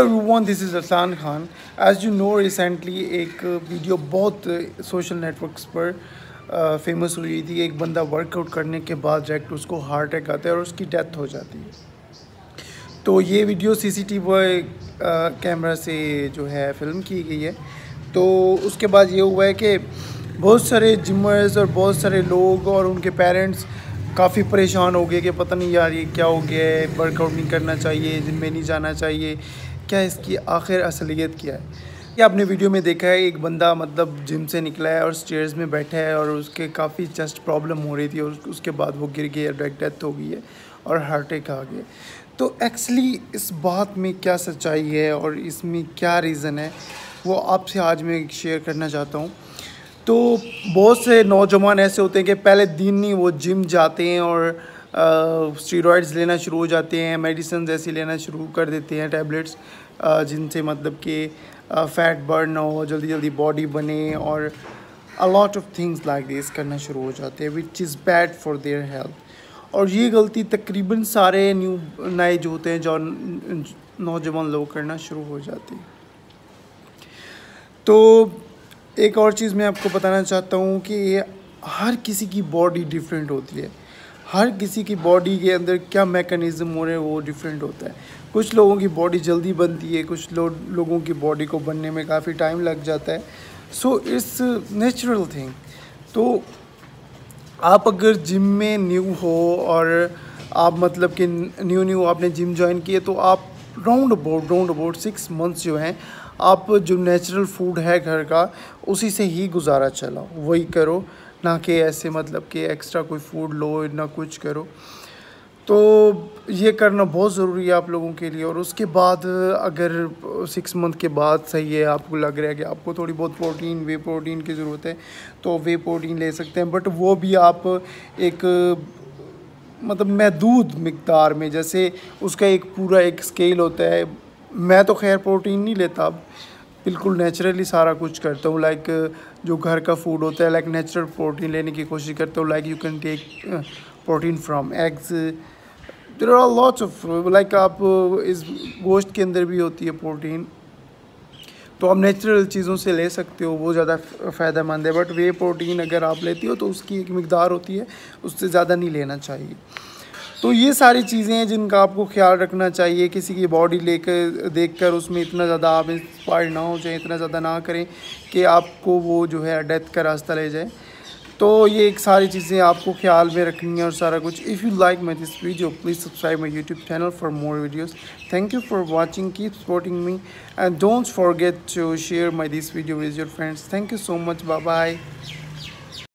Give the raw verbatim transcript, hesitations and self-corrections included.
Hello everyone, this is Rasan Khan. As you know, recently एक video बहुत social networks पर famous हुई थी। एक बंदा वर्कआउट करने के बाद डायरेक्ट उसको हार्ट अटैक आता है और उसकी डेथ हो जाती है। तो ये वीडियो सीसीटीवी कैमरा से जो है फिल्म की गई है। तो उसके बाद ये हुआ है कि बहुत सारे जिमर्स और बहुत सारे लोग और उनके पेरेंट्स काफ़ी परेशान हो गए कि पता नहीं यार ये क्या हो गया है, वर्कआउट नहीं करना चाहिए, जिम में नहीं जाना चाहिए, क्या इसकी आखिर असलियत क्या है। ये आपने वीडियो में देखा है, एक बंदा मतलब जिम से निकला है और स्टेयर्स में बैठा है और उसके काफ़ी चेस्ट प्रॉब्लम हो रही थी और उसके बाद वो गिर गया, डायरेक्ट डेथ हो गई है और हार्ट अटैक आ गया। तो एक्चुअली इस बात में क्या सच्चाई है और इसमें क्या रीज़न है, वो आपसे आज मैं शेयर करना चाहता हूँ। तो बहुत से नौजवान ऐसे होते हैं कि पहले दिन ही वो जिम जाते हैं और स्टीरॉइड्स लेना शुरू हो जाते हैं, मेडिसिन ऐसी लेना शुरू कर देते हैं, टैबलेट्स जिनसे मतलब कि फैट बर्न हो, जल्दी जल्दी बॉडी बने और a lot of things like this करना शुरू हो जाते हैं, which is bad for their health. और ये गलती तकरीबन सारे न्यू नए जो होते हैं, जो नौजवान लोग करना शुरू हो जाते हैं। तो एक और चीज़ मैं आपको बताना चाहता हूँ कि हर किसी की बॉडी डिफरेंट होती है, हर किसी की बॉडी के अंदर क्या मैकेनिज़्म हो रहे हैं वो डिफरेंट होता है। कुछ लोगों की बॉडी जल्दी बनती है, कुछ लो, लोगों की बॉडी को बनने में काफ़ी टाइम लग जाता है। So it's natural thing. तो आप अगर जिम में न्यू हो और आप मतलब कि न्यू न्यू आपने जिम ज्वाइन किए, तो आप round about round about six months जो हैं, आप जो नेचुरल फूड है घर का उसी से ही गुजारा चलाओ, वही करो, ना कि ऐसे मतलब कि एक्स्ट्रा कोई फूड लो ना कुछ करो। तो ये करना बहुत ज़रूरी है आप लोगों के लिए। और उसके बाद अगर सिक्स मंथ के बाद सही है, आपको लग रहा है कि आपको थोड़ी बहुत प्रोटीन वे प्रोटीन की ज़रूरत है, तो वे प्रोटीन ले सकते हैं, बट वो भी आप एक मतलब महदूद मिकदार में। जैसे उसका एक पूरा एक स्केल होता है। मैं तो खैर प्रोटीन नहीं लेता, अब बिल्कुल नेचुरली सारा कुछ करता हूँ, लाइक जो घर का फूड होता है, लाइक नेचुरल प्रोटीन लेने की कोशिश करता हूँ। Like you can take protein from eggs, there are lots of, like आप इस गोश्त के अंदर भी होती है प्रोटीन, तो आप नेचुरल चीज़ों से ले सकते हो, वो ज़्यादा फ़ायदेमंद है। बट वे प्रोटीन अगर आप लेती हो तो उसकी एक मिकदार होती है, उससे ज़्यादा नहीं लेना चाहिए। तो ये सारी चीज़ें हैं जिनका आपको ख्याल रखना चाहिए। किसी की बॉडी लेकर देखकर उसमें इतना ज़्यादा आप इंस्पायर ना हो जाए, इतना ज़्यादा ना करें कि आपको वो जो है डेथ का रास्ता ले जाए। तो ये एक सारी चीज़ें आपको ख्याल में रखनी है और सारा कुछ। If you like my this video, please subscribe my YouTube channel for more videos. Thank you for watching, keep supporting me, and don't forget to share this video with your friends. Thank you so much. Bye bye.